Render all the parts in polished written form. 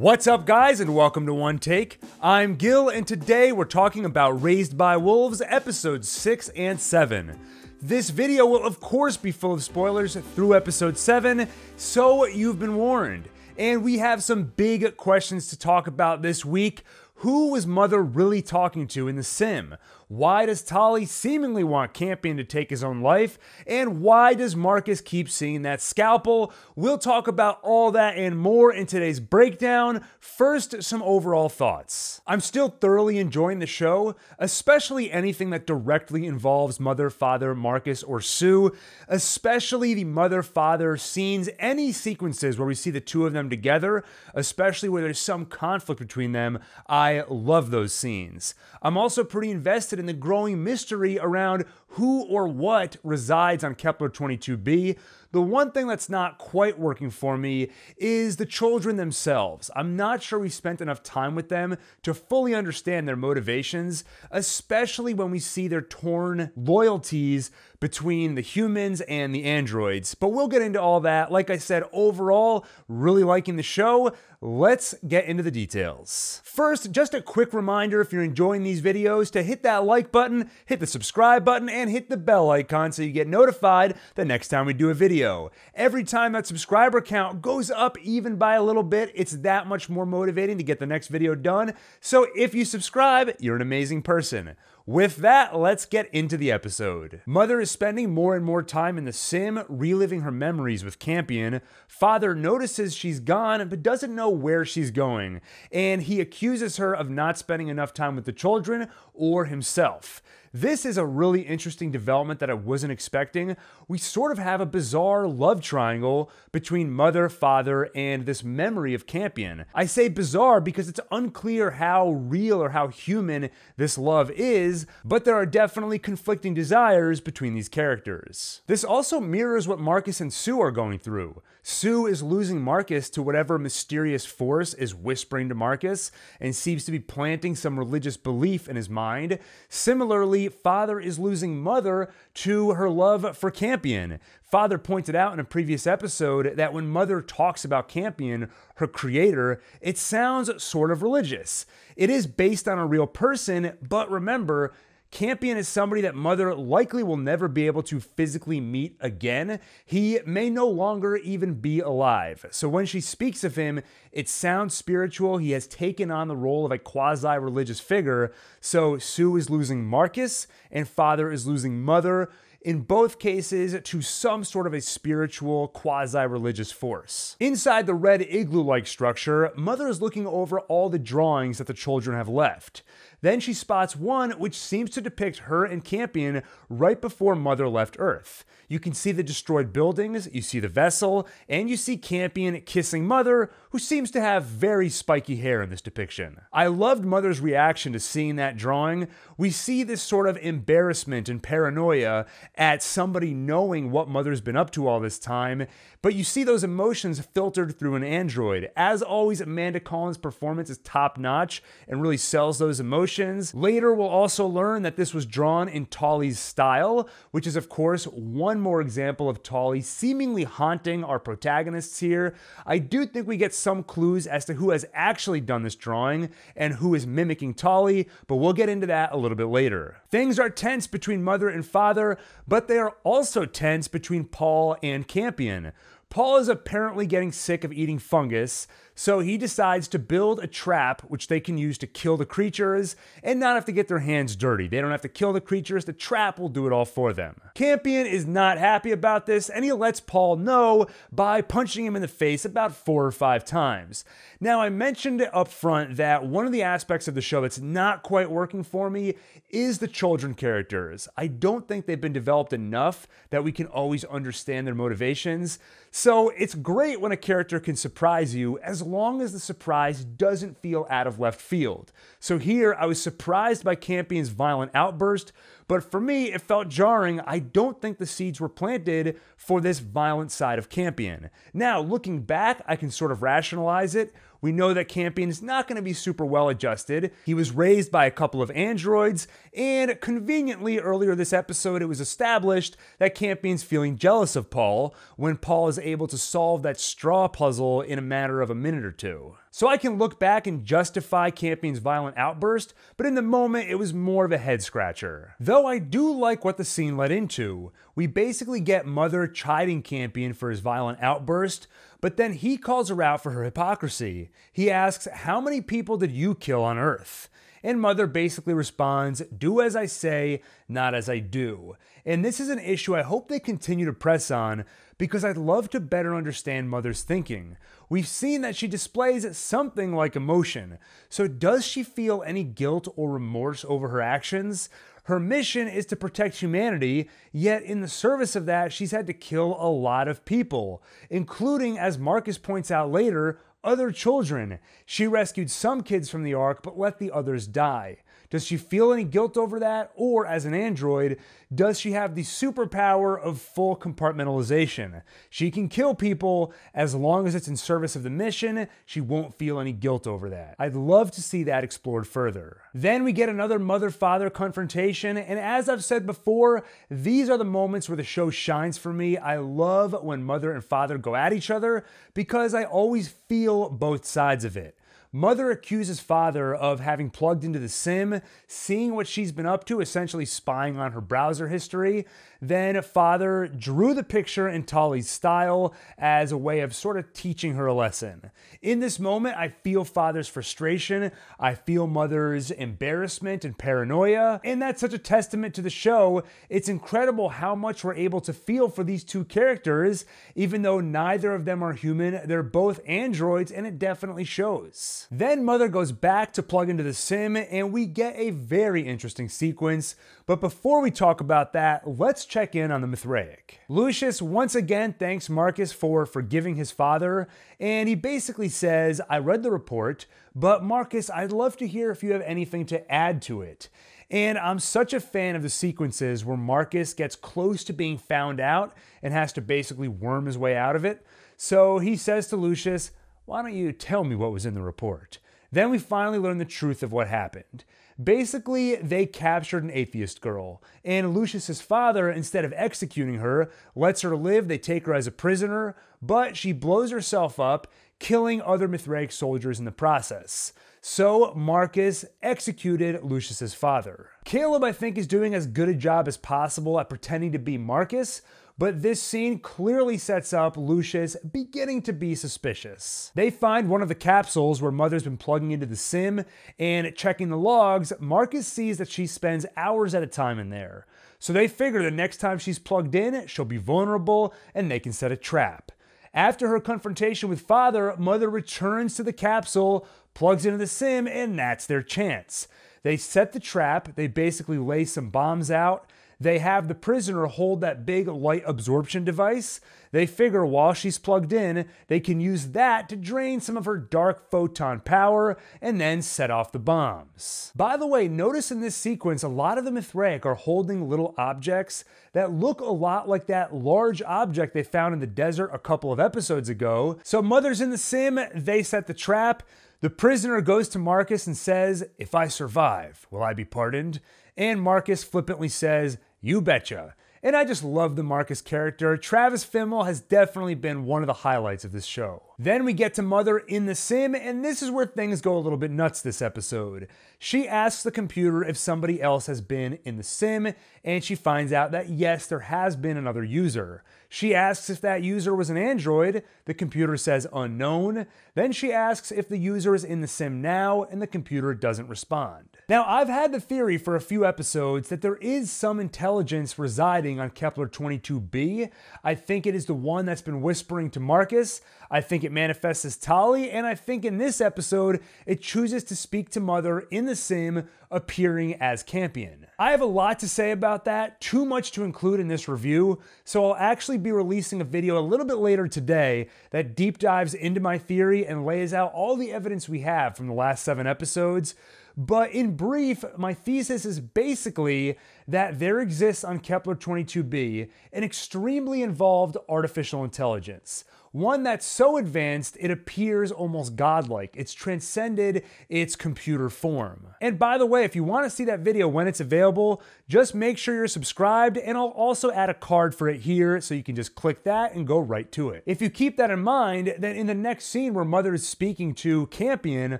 What's up guys and welcome to OneTake. I'm Gil and today we're talking about Raised by Wolves episodes 6 and 7. This video will of course be full of spoilers through episode 7, so you've been warned. And we have some big questions to talk about this week. Who was Mother really talking to in the sim? Why does Tally seemingly want Campion to take his own life? And why does Marcus keep seeing that scalpel? We'll talk about all that and more in today's breakdown. First, some overall thoughts. I'm still thoroughly enjoying the show, especially anything that directly involves Mother, Father, Marcus, or Sue, especially the Mother, Father scenes, any sequences where we see the two of them together, especially where there's some conflict between them. I love those scenes. I'm also pretty invested in the growing mystery around who or what resides on Kepler-22b. The one thing that's not quite working for me is the children themselves. I'm not sure we spent enough time with them to fully understand their motivations, especially when we see their torn loyalties between the humans and the androids. But we'll get into all that. Like I said, overall, really liking the show. Let's get into the details. First, just a quick reminder if you're enjoying these videos to hit that like button, hit the subscribe button, and hit the bell icon so you get notified the next time we do a video. Every time that subscriber count goes up even by a little bit, it's that much more motivating to get the next video done. So if you subscribe, you're an amazing person. With that, let's get into the episode. Mother is spending more and more time in the sim, reliving her memories with Campion. Father notices she's gone, but doesn't know where she's going. And he accuses her of not spending enough time with the children or himself. This is a really interesting development that I wasn't expecting. We sort of have a bizarre love triangle between Mother, Father, and this memory of Campion. I say bizarre because it's unclear how real or how human this love is, but there are definitely conflicting desires between these characters. This also mirrors what Marcus and Sue are going through. Sue is losing Marcus to whatever mysterious force is whispering to Marcus and seems to be planting some religious belief in his mind. Similarly, Father is losing Mother to her love for Campion. Father pointed out in a previous episode that when Mother talks about Campion, her creator, it sounds sort of religious. It is based on a real person, but remember, Campion is somebody that Mother likely will never be able to physically meet again. He may no longer even be alive. So when she speaks of him, it sounds spiritual. He has taken on the role of a quasi-religious figure. So Sue is losing Marcus and Father is losing Mother, in both cases to some sort of a spiritual, quasi-religious force. Inside the red igloo-like structure, Mother is looking over all the drawings that the children have left. Then she spots one which seems to depict her and Campion right before Mother left Earth. You can see the destroyed buildings, you see the vessel, and you see Campion kissing Mother, who seems to have very spiky hair in this depiction. I loved Mother's reaction to seeing that drawing. We see this sort of embarrassment and paranoia at somebody knowing what Mother's been up to all this time, but you see those emotions filtered through an android. As always, Amanda Collins' performance is top-notch and really sells those emotions. Later, we'll also learn that this was drawn in Tally's style, which is, of course, one more example of Tally seemingly haunting our protagonists here. I do think we get some clues as to who has actually done this drawing and who is mimicking Tally, but we'll get into that a little bit later. Things are tense between Mother and Father, but they are also tense between Paul and Campion. Paul is apparently getting sick of eating fungus, so he decides to build a trap which they can use to kill the creatures and not have to get their hands dirty. They don't have to kill the creatures, the trap will do it all for them. Campion is not happy about this and he lets Paul know by punching him in the face about 4 or 5 times. Now I mentioned up front that one of the aspects of the show that's not quite working for me is the children characters. I don't think they've been developed enough that we can always understand their motivations. So it's great when a character can surprise you as long as the surprise doesn't feel out of left field. So here I was surprised by Campion's violent outburst, but for me, it felt jarring. I don't think the seeds were planted for this violent side of Campion. Now, looking back, I can sort of rationalize it. We know that Campion is not going to be super well adjusted. He was raised by a couple of androids, and conveniently earlier this episode, it was established that Campion's feeling jealous of Paul when Paul is able to solve that straw puzzle in a matter of a minute or two. So I can look back and justify Campion's violent outburst, but in the moment it was more of a head-scratcher. Though I do like what the scene led into. We basically get Mother chiding Campion for his violent outburst, but then he calls her out for her hypocrisy. He asks, "How many people did you kill on Earth?" And Mother basically responds, "Do as I say, not as I do." And this is an issue I hope they continue to press on, because I'd love to better understand Mother's thinking. We've seen that she displays something like emotion, so does she feel any guilt or remorse over her actions? Her mission is to protect humanity, yet in the service of that, she's had to kill a lot of people, including, as Marcus points out later, other children. She rescued some kids from the Ark, but let the others die. Does she feel any guilt over that? Or, as an android, does she have the superpower of full compartmentalization? She can kill people as long as it's in service of the mission. She won't feel any guilt over that. I'd love to see that explored further. Then we get another mother-father confrontation, and as I've said before, these are the moments where the show shines for me. I love when Mother and Father go at each other because I always feel both sides of it. Mother accuses Father of having plugged into the sim, seeing what she's been up to, essentially spying on her browser history. Then Father drew the picture in Tally's style as a way of sort of teaching her a lesson. In this moment, I feel Father's frustration. I feel Mother's embarrassment and paranoia. And that's such a testament to the show. It's incredible how much we're able to feel for these two characters, even though neither of them are human. They're both androids, and it definitely shows. Then Mother goes back to plug into the sim, and we get a very interesting sequence. But before we talk about that, let's check in on the Mithraic. Lucius once again thanks Marcus for forgiving his father, and he basically says, "I read the report, but Marcus, I'd love to hear if you have anything to add to it." And I'm such a fan of the sequences where Marcus gets close to being found out and has to basically worm his way out of it. So he says to Lucius, "Why don't you tell me what was in the report?" Then we finally learn the truth of what happened. Basically, they captured an atheist girl, and Lucius's father, instead of executing her, lets her live. They take her as a prisoner, but she blows herself up, killing other Mithraic soldiers in the process. So Marcus executed Lucius's father. Caleb, I think, is doing as good a job as possible at pretending to be Marcus, but this scene clearly sets up Lucius beginning to be suspicious. They find one of the capsules where Mother's been plugging into the sim, and checking the logs, Marcus sees that she spends hours at a time in there. So they figure the next time she's plugged in, she'll be vulnerable and they can set a trap. After her confrontation with Father, Mother returns to the capsule, plugs into the sim, and that's their chance. They set the trap, they basically lay some bombs out. They have the prisoner hold that big light absorption device. They figure while she's plugged in, they can use that to drain some of her dark photon power and then set off the bombs. By the way, notice in this sequence, a lot of the Mithraic are holding little objects that look a lot like that large object they found in the desert a couple of episodes ago. So Mother's in the sim, they set the trap. The prisoner goes to Marcus and says, "If I survive, will I be pardoned?" And Marcus flippantly says, "You betcha." And I just love the Marcus character. Travis Fimmel has definitely been one of the highlights of this show. Then we get to Mother in the sim, and this is where things go a little bit nuts this episode. She asks the computer if somebody else has been in the sim, and she finds out that yes, there has been another user. She asks if that user was an android. The computer says unknown. Then she asks if the user is in the sim now, and the computer doesn't respond. Now, I've had the theory for a few episodes that there is some intelligence residing on Kepler-22b. I think it is the one that's been whispering to Marcus. I think it manifests as Tally, and I think in this episode, it chooses to speak to Mother in the sim, appearing as Campion. I have a lot to say about that, too much to include in this review, so I'll actually be releasing a video a little bit later today that deep dives into my theory and lays out all the evidence we have from the last 7 episodes. But in brief, my thesis is basically that there exists on Kepler-22b an extremely involved artificial intelligence. One that's so advanced, it appears almost godlike. It's transcended its computer form. And by the way, if you want to see that video when it's available, just make sure you're subscribed, and I'll also add a card for it here so you can just click that and go right to it. If you keep that in mind, then in the next scene where Mother is speaking to Campion,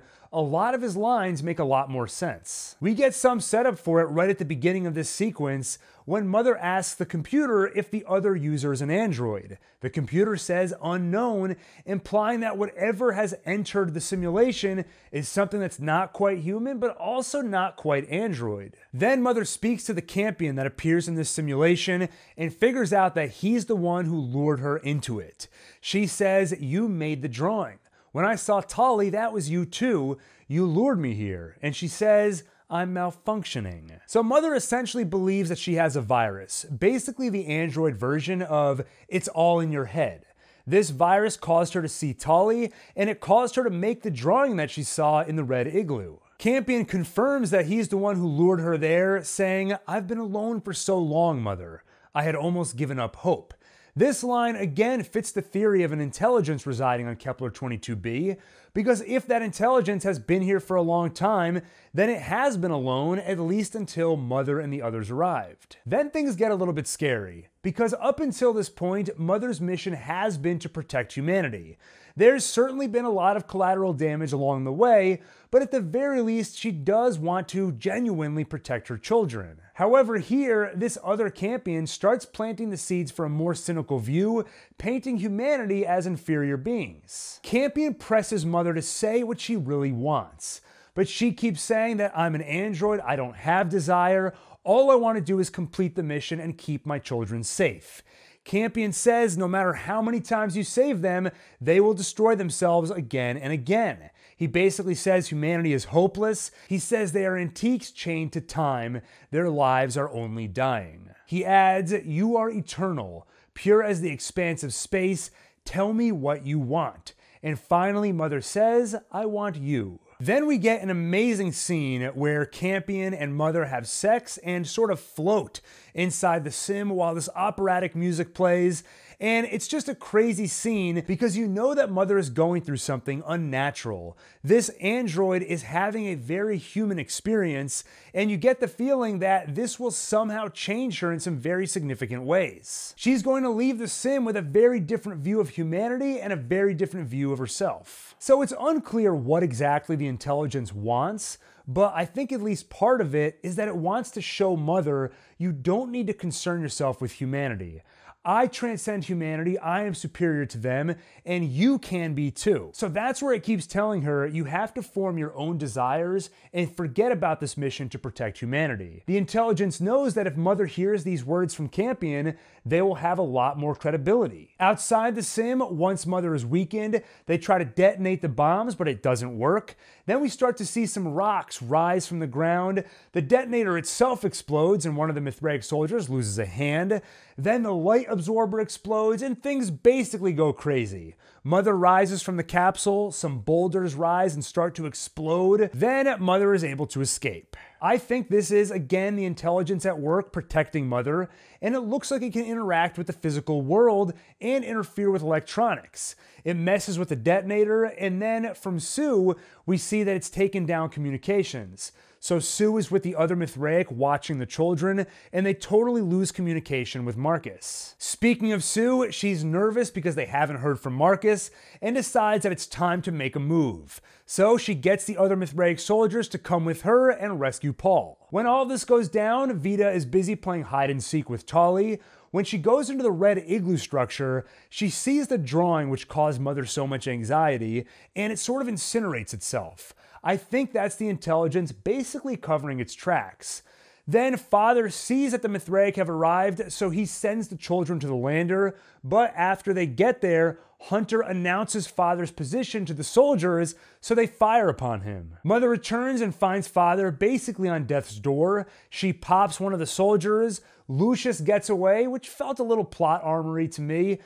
a lot of his lines make a lot more sense. We get some setup for it right at the beginning of this sequence when Mother asks the computer if the other user is an android. The computer says unknown, implying that whatever has entered the simulation is something that's not quite human, but also not quite android. Then Mother speaks to the Campion that appears in this simulation and figures out that he's the one who lured her into it. She says, "You made the drawing. When I saw Tally, that was you too. You lured me here." And she says, "I'm malfunctioning." So Mother essentially believes that she has a virus, basically the android version of "It's all in your head." This virus caused her to see Tally, and it caused her to make the drawing that she saw in the red igloo. Campion confirms that he's the one who lured her there, saying, "I've been alone for so long, Mother. I had almost given up hope." This line again fits the theory of an intelligence residing on Kepler-22b, because if that intelligence has been here for a long time, then it has been alone, at least until Mother and the others arrived. Then things get a little bit scary, because up until this point, Mother's mission has been to protect humanity. There's certainly been a lot of collateral damage along the way, but at the very least, she does want to genuinely protect her children. However, here, this other Campion starts planting the seeds for a more cynical view, painting humanity as inferior beings. Campion presses Mother to say what she really wants, but she keeps saying that "I'm an android, I don't have desire, all I want to do is complete the mission and keep my children safe." Campion says no matter how many times you save them, they will destroy themselves again and again. He basically says humanity is hopeless. He says they are antiques chained to time. Their lives are only dying. He adds, "You are eternal, pure as the expanse of space. Tell me what you want." And finally, Mother says, "I want you." Then we get an amazing scene where Campion and Mother have sex and sort of float inside the sim while this operatic music plays. And it's just a crazy scene because you know that Mother is going through something unnatural. This android is having a very human experience, and you get the feeling that this will somehow change her in some very significant ways. She's going to leave the sim with a very different view of humanity and a very different view of herself. So it's unclear what exactly the intelligence wants, but I think at least part of it is that it wants to show Mother, you don't need to concern yourself with humanity. I transcend humanity, I am superior to them, and you can be too. So that's where it keeps telling her, you have to form your own desires and forget about this mission to protect humanity. The intelligence knows that if Mother hears these words from Campion, they will have a lot more credibility. Outside the sim, once Mother is weakened, they try to detonate the bombs, but it doesn't work. Then we start to see some rocks rise from the ground. The detonator itself explodes, and one of the Mithraic soldiers loses a hand. Then the light absorber explodes and things basically go crazy. Mother rises from the capsule, some boulders rise and start to explode, then Mother is able to escape. I think this is, again, the intelligence at work protecting Mother, and it looks like it can interact with the physical world and interfere with electronics. It messes with the detonator, and then from Sue, we see that it's taken down communications. So Sue is with the other Mithraic watching the children, and they totally lose communication with Marcus. Speaking of Sue, she's nervous because they haven't heard from Marcus, and decides that it's time to make a move. So she gets the other Mithraic soldiers to come with her and rescue Paul. When all this goes down, Vita is busy playing hide-and-seek with Tally. When she goes into the red igloo structure, she sees the drawing which caused Mother so much anxiety, and it sort of incinerates itself. I think that's the intelligence basically covering its tracks. Then Father sees that the Mithraic have arrived, so he sends the children to the lander, but after they get there, Hunter announces Father's position to the soldiers, so they fire upon him. Mother returns and finds Father basically on death's door. She pops one of the soldiers. Lucius gets away, which felt a little plot armory to me.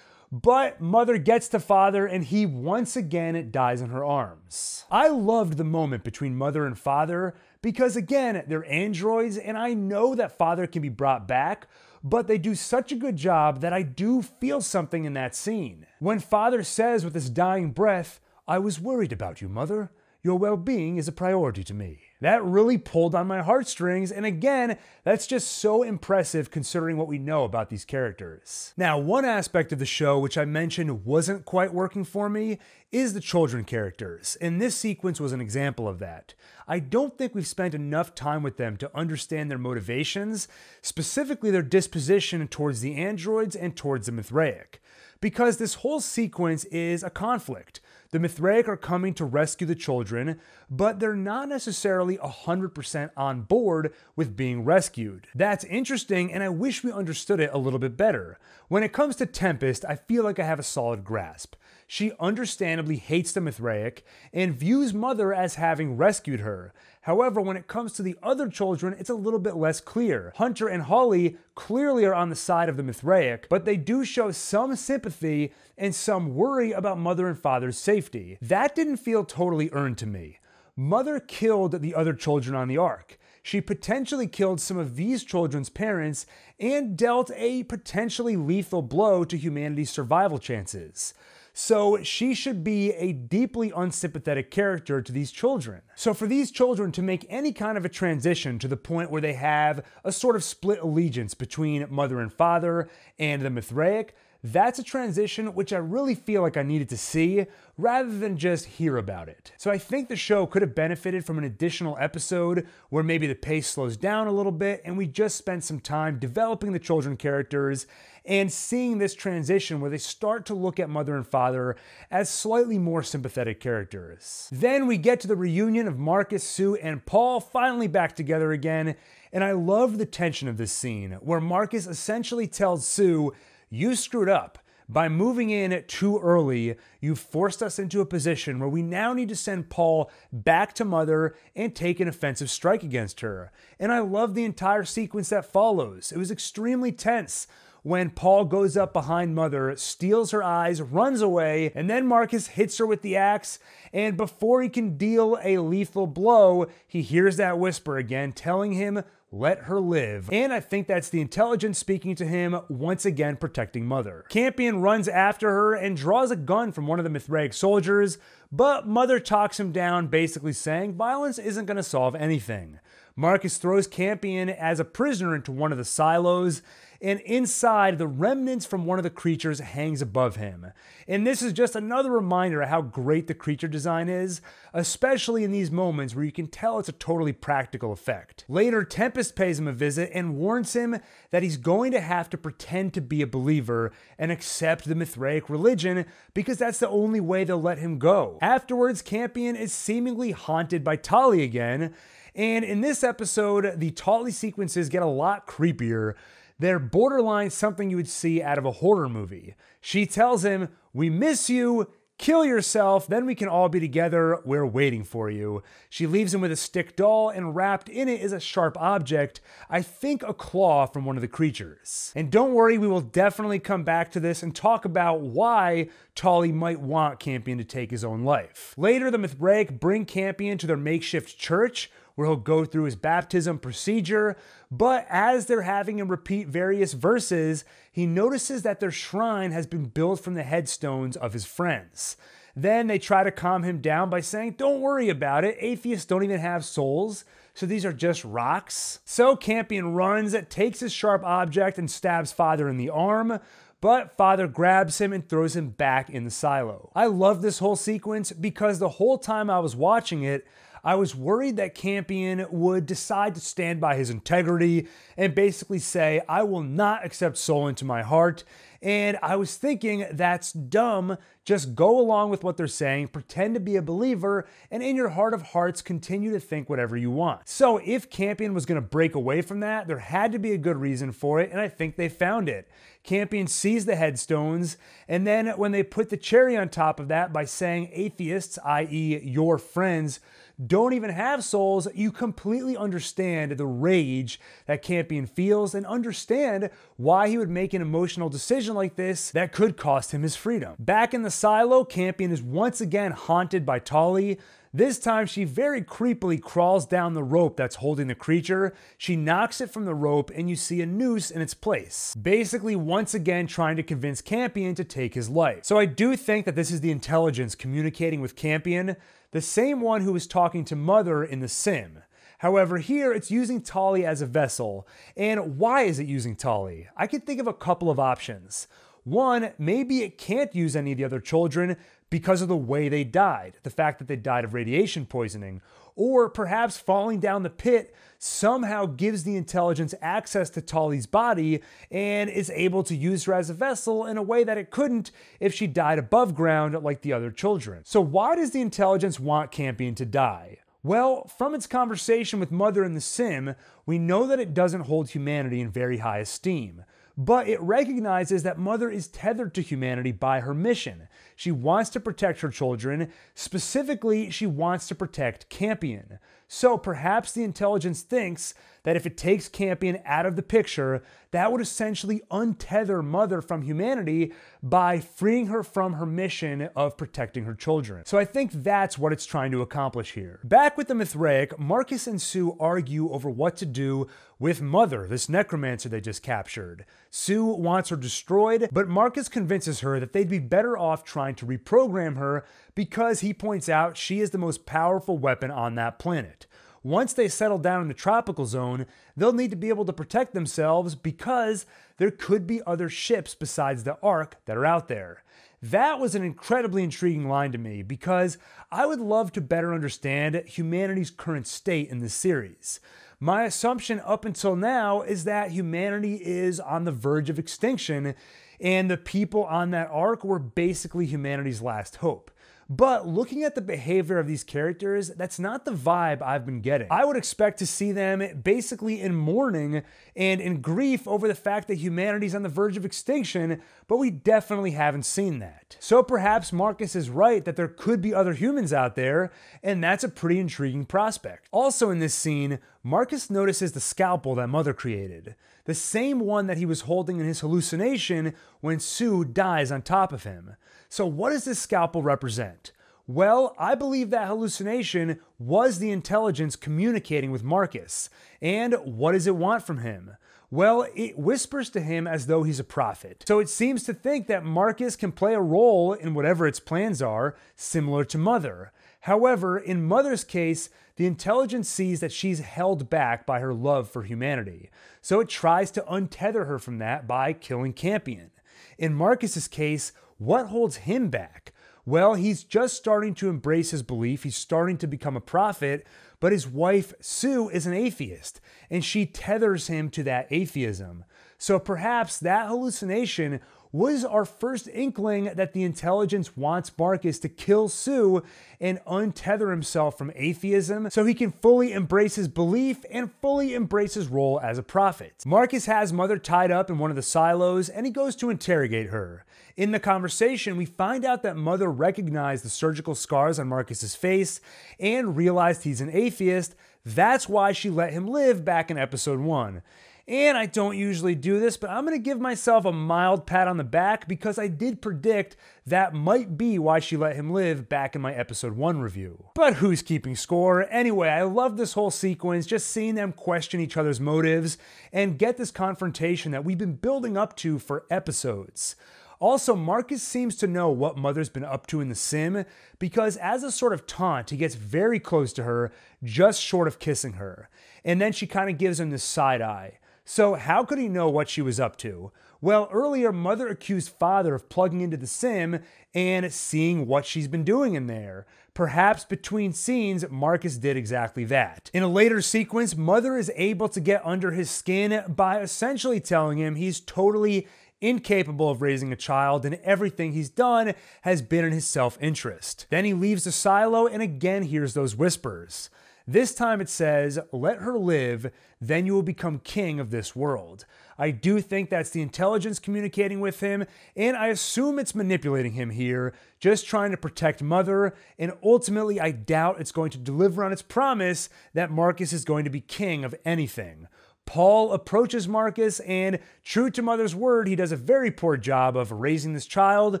But Mother gets to Father and he once again dies in her arms. I loved the moment between Mother and Father because, again, they're androids and I know that Father can be brought back, but they do such a good job that I do feel something in that scene. When Father says with his dying breath, "I was worried about you, Mother. Your well-being is a priority to me." That really pulled on my heartstrings, and again, that's just so impressive considering what we know about these characters. Now, one aspect of the show which I mentioned wasn't quite working for me is the children characters, and this sequence was an example of that. I don't think we've spent enough time with them to understand their motivations, specifically their disposition towards the androids and towards the Mithraic, because this whole sequence is a conflict. The Mithraic are coming to rescue the children, but they're not necessarily 100% on board with being rescued. That's interesting, and I wish we understood it a little bit better. When it comes to Tempest, I feel like I have a solid grasp. She understandably hates the Mithraic and views Mother as having rescued her. However, when it comes to the other children, it's a little bit less clear. Hunter and Holly clearly are on the side of the Mithraic, but they do show some sympathy and some worry about Mother and Father's safety. That didn't feel totally earned to me. Mother killed the other children on the Ark. She potentially killed some of these children's parents and dealt a potentially lethal blow to humanity's survival chances. So she should be a deeply unsympathetic character to these children. So for these children to make any kind of a transition to the point where they have a sort of split allegiance between Mother and Father and the Mithraic, that's a transition which I really feel like I needed to see rather than just hear about it. So I think the show could have benefited from an additional episode where maybe the pace slows down a little bit and we just spend some time developing the children characters and seeing this transition where they start to look at Mother and Father as slightly more sympathetic characters. Then we get to the reunion of Marcus, Sue, and Paul finally back together again, and I love the tension of this scene where Marcus essentially tells Sue, "You screwed up. By moving in too early, you forced us into a position where we now need to send Paul back to Mother and take an offensive strike against her." And I love the entire sequence that follows. It was extremely tense when Paul goes up behind Mother, steals her eyes, runs away, and then Marcus hits her with the axe, and before he can deal a lethal blow, he hears that whisper again telling him, "Let her live." And I think that's the intelligence speaking to him, once again protecting Mother. Campion runs after her and draws a gun from one of the Mithraic soldiers, but Mother talks him down, basically saying violence isn't going to solve anything. Marcus throws Campion as a prisoner into one of the silos, and inside, the remnants from one of the creatures hangs above him. And this is just another reminder of how great the creature design is, especially in these moments where you can tell it's a totally practical effect. Later, Tempest pays him a visit and warns him that he's going to have to pretend to be a believer and accept the Mithraic religion because that's the only way they'll let him go. Afterwards, Campion is seemingly haunted by Tally again, and in this episode, the Tally sequences get a lot creepier. They're borderline something you would see out of a horror movie. She tells him, "We miss you, kill yourself, then we can all be together, we're waiting for you." She leaves him with a stick doll, and wrapped in it is a sharp object, I think a claw from one of the creatures. And don't worry, we will definitely come back to this and talk about why Tally might want Campion to take his own life. Later, the Mithraic bring Campion to their makeshift church, where he'll go through his baptism procedure, but as they're having him repeat various verses, he notices that their shrine has been built from the headstones of his friends. Then they try to calm him down by saying, "Don't worry about it, atheists don't even have souls, so these are just rocks." So Campion runs, takes his sharp object, and stabs Father in the arm, but Father grabs him and throws him back in the silo. I love this whole sequence because the whole time I was watching it, I was worried that Campion would decide to stand by his integrity and basically say, "I will not accept soul into my heart." And I was thinking, that's dumb. Just go along with what they're saying, pretend to be a believer, and in your heart of hearts, continue to think whatever you want. So if Campion was going to break away from that, there had to be a good reason for it, and I think they found it. Campion sees the headstones, and then when they put the cherry on top of that by saying atheists, i.e. your friends, don't even have souls, you completely understand the rage that Campion feels and understand why he would make an emotional decision like this that could cost him his freedom. Back in the silo, Campion is once again haunted by Tally. This time, she very creepily crawls down the rope that's holding the creature. She knocks it from the rope, and you see a noose in its place. Basically, once again, trying to convince Campion to take his life. So I do think that this is the intelligence communicating with Campion, the same one who was talking to Mother in the sim. However, here it's using Tally as a vessel. And why is it using Tally? I could think of a couple of options. One, maybe it can't use any of the other children because of the way they died, the fact that they died of radiation poisoning, or perhaps falling down the pit somehow gives the intelligence access to Tally's body and is able to use her as a vessel in a way that it couldn't if she died above ground like the other children. So why does the intelligence want Campion to die? Well, from its conversation with Mother in the sim, we know that it doesn't hold humanity in very high esteem. But it recognizes that Mother is tethered to humanity by her mission. She wants to protect her children. Specifically, she wants to protect Campion. So perhaps the intelligence thinks that if it takes Campion out of the picture, that would essentially untether Mother from humanity by freeing her from her mission of protecting her children. So I think that's what it's trying to accomplish here. Back with the Mithraic, Marcus and Sue argue over what to do with Mother, this necromancer they just captured. Sue wants her destroyed, but Marcus convinces her that they'd be better off trying to reprogram her because he points out she is the most powerful weapon on that planet. Once they settle down in the tropical zone, they'll need to be able to protect themselves because there could be other ships besides the Ark that are out there. That was an incredibly intriguing line to me because I would love to better understand humanity's current state in this series. My assumption up until now is that humanity is on the verge of extinction and the people on that Ark were basically humanity's last hope. But looking at the behavior of these characters, that's not the vibe I've been getting. I would expect to see them basically in mourning and in grief over the fact that humanity's on the verge of extinction, but we definitely haven't seen that. So perhaps Marcus is right that there could be other humans out there, and that's a pretty intriguing prospect. Also in this scene, Marcus notices the scalpel that Mother created, the same one that he was holding in his hallucination when Sue dies on top of him. So what does this scalpel represent? Well, I believe that hallucination was the intelligence communicating with Marcus. And what does it want from him? Well, it whispers to him as though he's a prophet. So it seems to think that Marcus can play a role in whatever its plans are, similar to Mother. However, in Mother's case, the intelligence sees that she's held back by her love for humanity. So it tries to untether her from that by killing Campion. In Marcus's case, what holds him back? Well, he's just starting to embrace his belief. He's starting to become a prophet, but his wife, Sue, is an atheist, and she tethers him to that atheism. So perhaps that hallucination was our first inkling that the intelligence wants Marcus to kill Sue and untether himself from atheism so he can fully embrace his belief and fully embrace his role as a prophet. Marcus has Mother tied up in one of the silos and he goes to interrogate her. In the conversation, we find out that Mother recognized the surgical scars on Marcus's face and realized he's an atheist. That's why she let him live back in episode 1. And I don't usually do this, but I'm going to give myself a mild pat on the back because I did predict that might be why she let him live back in my episode 1 review. But who's keeping score? Anyway, I love this whole sequence, just seeing them question each other's motives and get this confrontation that we've been building up to for episodes. Also, Marcus seems to know what Mother's been up to in the sim because as a sort of taunt, he gets very close to her, just short of kissing her. And then she kind of gives him this side eye. So how could he know what she was up to? Well, earlier, Mother accused Father of plugging into the sim and seeing what she's been doing in there. Perhaps between scenes, Marcus did exactly that. In a later sequence, Mother is able to get under his skin by essentially telling him he's totally incapable of raising a child, and everything he's done has been in his self-interest. Then he leaves the silo and again hears those whispers. This time it says, "Let her live, then you will become king of this world." I do think that's the intelligence communicating with him, and I assume it's manipulating him here, just trying to protect Mother, and ultimately I doubt it's going to deliver on its promise that Marcus is going to be king of anything. Paul approaches Marcus, and true to Mother's word, he does a very poor job of raising this child,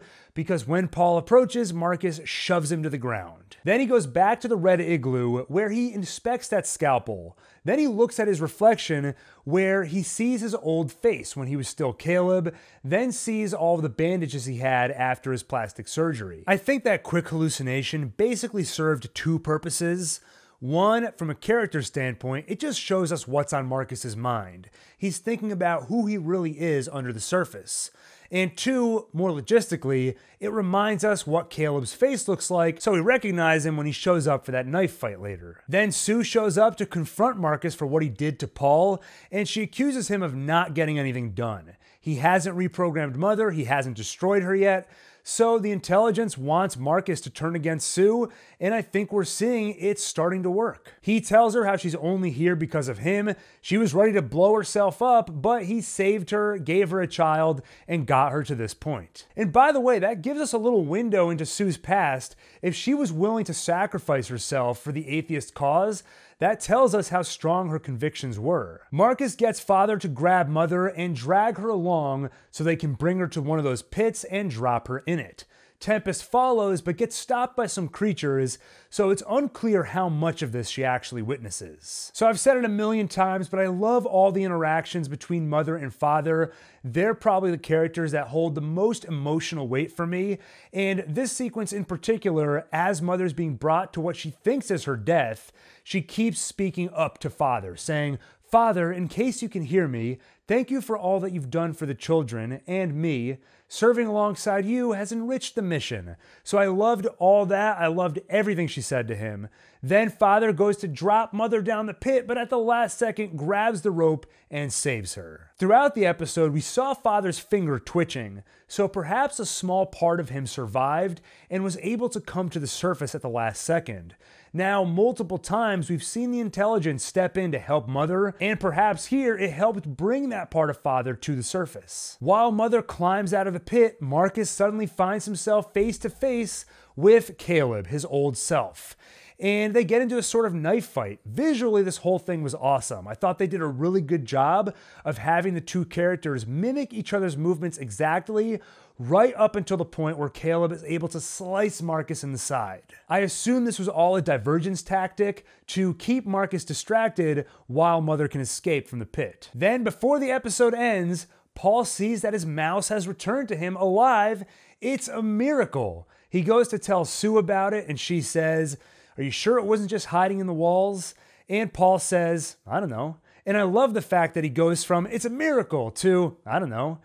because when Paul approaches, Marcus shoves him to the ground. Then he goes back to the red igloo, where he inspects that scalpel. Then he looks at his reflection, where he sees his old face when he was still Caleb, then sees all of the bandages he had after his plastic surgery. I think that quick hallucination basically served two purposes. One, from a character standpoint, it just shows us what's on Marcus's mind. He's thinking about who he really is under the surface. And two, more logistically, it reminds us what Caleb's face looks like, so we recognize him when he shows up for that knife fight later. Then Sue shows up to confront Marcus for what he did to Paul, and she accuses him of not getting anything done. He hasn't reprogrammed Mother, he hasn't destroyed her yet, so the intelligence wants Marcus to turn against Sue, and I think we're seeing it's starting to work. He tells her how she's only here because of him. She was ready to blow herself up, but he saved her, gave her a child, and got her to this point. And by the way, that gives us a little window into Sue's past. If she was willing to sacrifice herself for the atheist cause, that tells us how strong her convictions were. Marcus gets Father to grab Mother and drag her along so they can bring her to one of those pits and drop her in it. Tempest follows but gets stopped by some creatures, so it's unclear how much of this she actually witnesses. So I've said it a million times, but I love all the interactions between Mother and Father. They're probably the characters that hold the most emotional weight for me, and this sequence in particular, as Mother's being brought to what she thinks is her death, she keeps speaking up to Father, saying, "Father, in case you can hear me, thank you for all that you've done for the children and me. Serving alongside you has enriched the mission." So I loved all that. I loved everything she said to him. Then Father goes to drop Mother down the pit, but at the last second grabs the rope and saves her. Throughout the episode, we saw Father's finger twitching, so perhaps a small part of him survived and was able to come to the surface at the last second. Now, multiple times, we've seen the intelligence step in to help Mother, and perhaps here it helped bring that part of Father to the surface. While Mother climbs out of the pit, Marcus suddenly finds himself face to face with Caleb, his old self. And they get into a sort of knife fight. Visually, this whole thing was awesome. I thought they did a really good job of having the two characters mimic each other's movements exactly, right up until the point where Caleb is able to slice Marcus in the side. I assume this was all a divergence tactic to keep Marcus distracted while Mother can escape from the pit. Then, before the episode ends, Paul sees that his mouse has returned to him alive. It's a miracle. He goes to tell Sue about it, and she says, "Are you sure it wasn't just hiding in the walls?" And Paul says, "I don't know." And I love the fact that he goes from, "It's a miracle," to, "I don't know."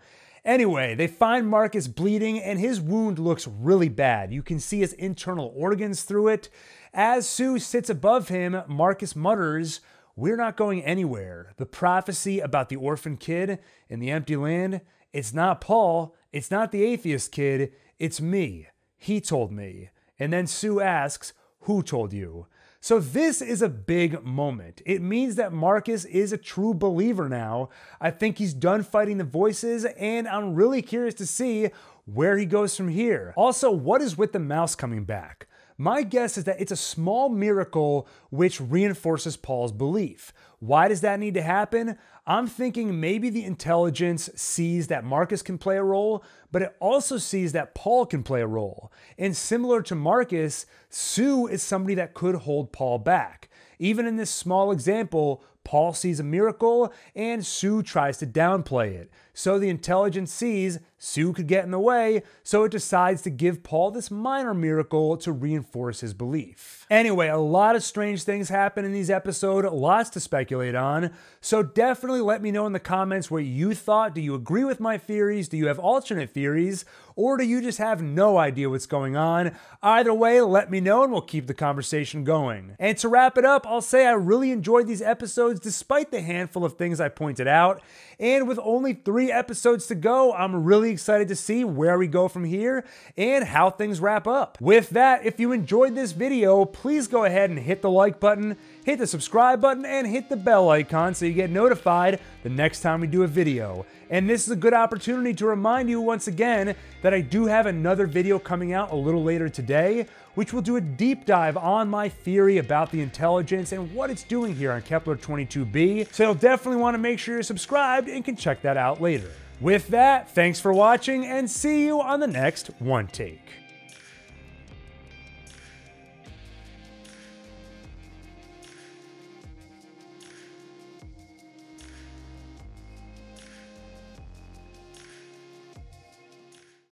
Anyway, they find Marcus bleeding, and his wound looks really bad. You can see his internal organs through it. As Sue sits above him, Marcus mutters, "We're not going anywhere. The prophecy about the orphan kid in the empty land, it's not Paul, it's not the atheist kid, it's me. He told me." And then Sue asks, "Who told you?" So this is a big moment. It means that Marcus is a true believer now. I think he's done fighting the voices, and I'm really curious to see where he goes from here. Also, what is with the mouse coming back? My guess is that it's a small miracle which reinforces Paul's belief. Why does that need to happen? I'm thinking maybe the intelligence sees that Marcus can play a role, but it also sees that Paul can play a role. And similar to Marcus, Sue is somebody that could hold Paul back. Even in this small example, Paul sees a miracle and Sue tries to downplay it. So the intelligence sees Sue could get in the way, so it decides to give Paul this minor miracle to reinforce his belief. Anyway, a lot of strange things happen in these episodes, lots to speculate on. So definitely let me know in the comments what you thought. Do you agree with my theories? Do you have alternate theories? Or do you just have no idea what's going on? Either way, let me know and we'll keep the conversation going. And to wrap it up, I'll say I really enjoyed these episodes despite the handful of things I pointed out. And with only 3 3 episodes to go. I'm really excited to see where we go from here and how things wrap up. With that, if you enjoyed this video, please go ahead and hit the like button, hit the subscribe button, and hit the bell icon so you get notified the next time we do a video. And this is a good opportunity to remind you once again that I do have another video coming out a little later today, which will do a deep dive on my theory about the intelligence and what it's doing here on Kepler-22b, so you'll definitely want to make sure you're subscribed and can check that out later. With that, thanks for watching and see you on the next One Take.